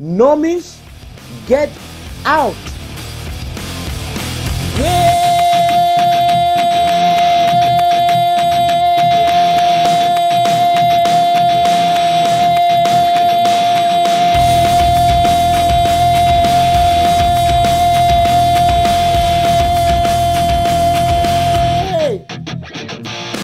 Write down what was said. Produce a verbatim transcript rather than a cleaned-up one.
Normies, get out! Yeah.